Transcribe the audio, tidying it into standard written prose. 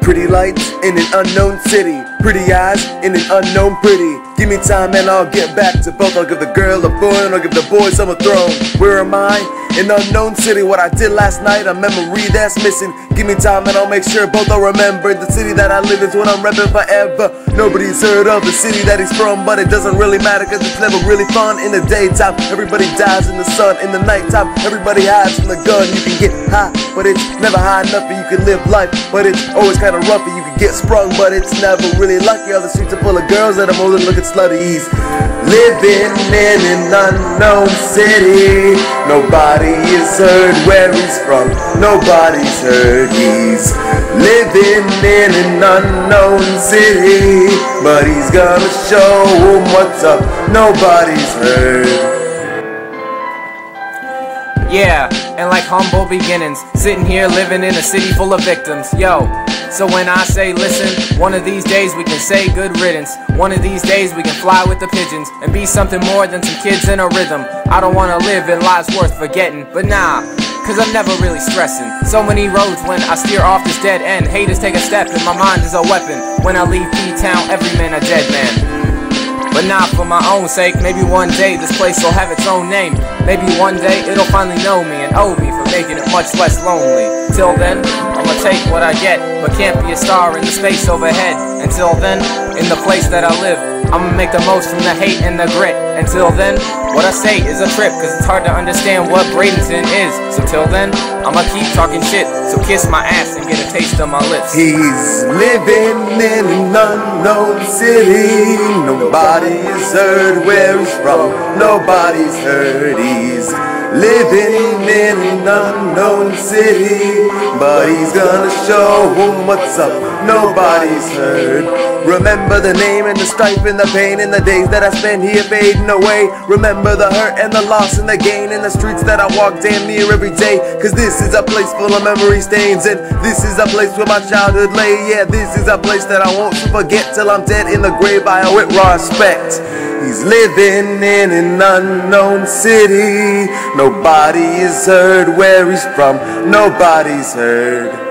Pretty lights in an unknown city, pretty eyes in an unknown pretty. Give me time and I'll get back to both. I'll give the girl a phone and I'll give the boy some a throne. Where am I? An unknown city. What I did last night, a memory that's missing. Give me time and I'll make sure both are remembered. The city that I live is what I'm reppin' forever. Nobody's heard of the city that he's from, but it doesn't really matter cause it's never really fun. In the daytime, everybody dives in the sun. In the nighttime, everybody hides from the gun. You can get high, but it's never high enough. You can live life, but it's always kinda rough. You can get sprung, but it's never really lucky. All the streets are full of girls that I'm older looking slutties. Living in an unknown city. Nobody has heard where he's from. Nobody's heard he's living in an unknown city. But he's gonna show him what's up. Nobody's heard. Yeah, and like humble beginnings, sitting here living in a city full of victims. Yo, so when I say listen, one of these days we can say good riddance. One of these days we can fly with the pigeons and be something more than some kids in a rhythm. I don't wanna live in lives worth forgetting, but nah, cause I'm never really stressing. So many roads when I steer off this dead end. Haters take a step and my mind is a weapon. When I leave P-Town, every man a dead man. But not for my own sake, maybe one day this place will have its own name. Maybe one day it'll finally know me and owe me for making it much less lonely. Till then, I'ma take what I get, but can't be a star in the space overhead. Until then, in the place that I live, I'ma make the most from the hate and the grit. Until then, what I say is a trip, cause it's hard to understand what Bradenton is. So till then, I'ma keep talking shit, so kiss my ass and get a taste of my lips. He's living in an unknown city. Nobody's heard where he's from. Nobody's heard he's living in an unknown city. But he's gonna show him what's up. Nobody's heard. Remember the name and the strife and the pain and the days that I spent here fading away. Remember the hurt and the loss and the gain and the streets that I walk damn near every day. Cause this is a place full of memory stains, and this is a place where my childhood lay. Yeah, this is a place that I won't forget till I'm dead in the grave. I owe it respect. He's living in an unknown city. Nobody has heard where he's from. Nobody's heard.